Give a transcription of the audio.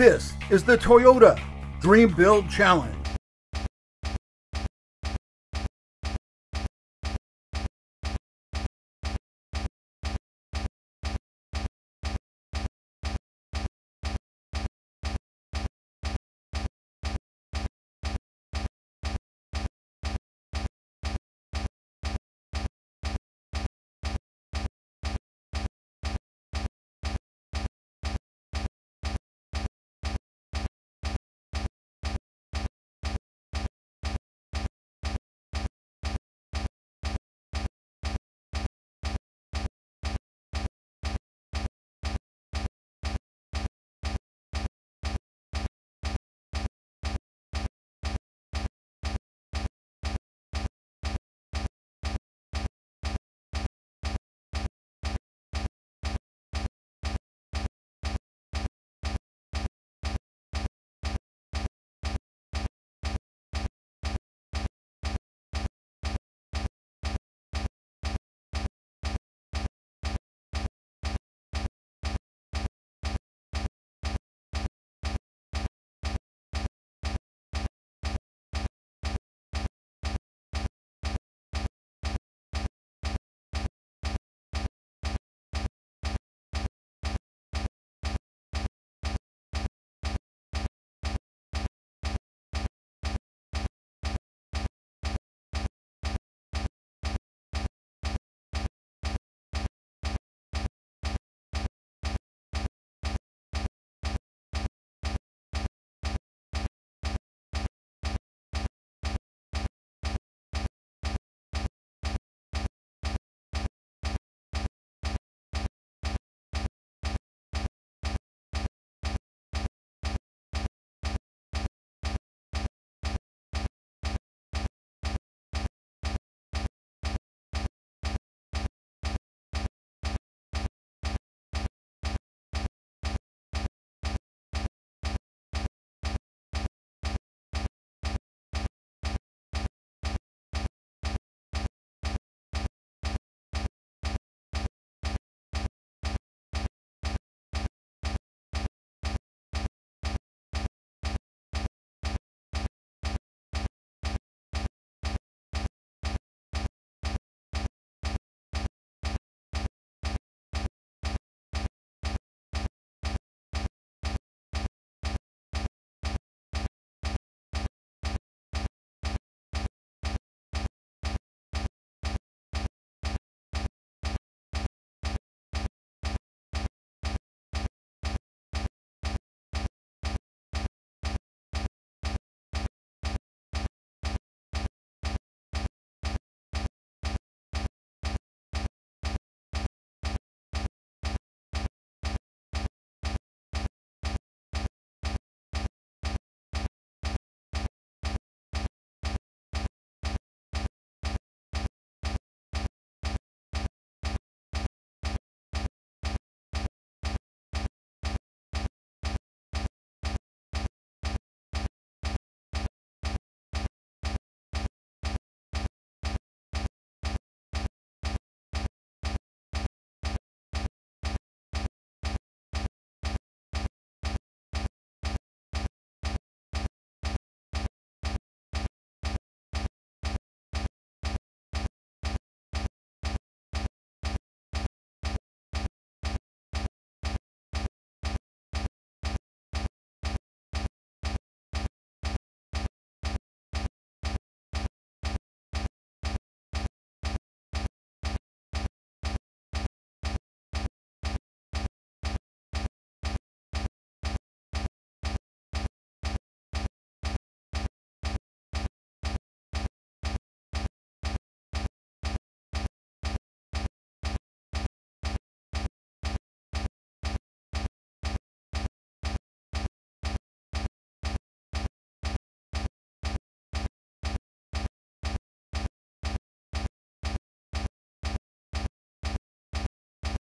This is the Toyota Dream Build Challenge.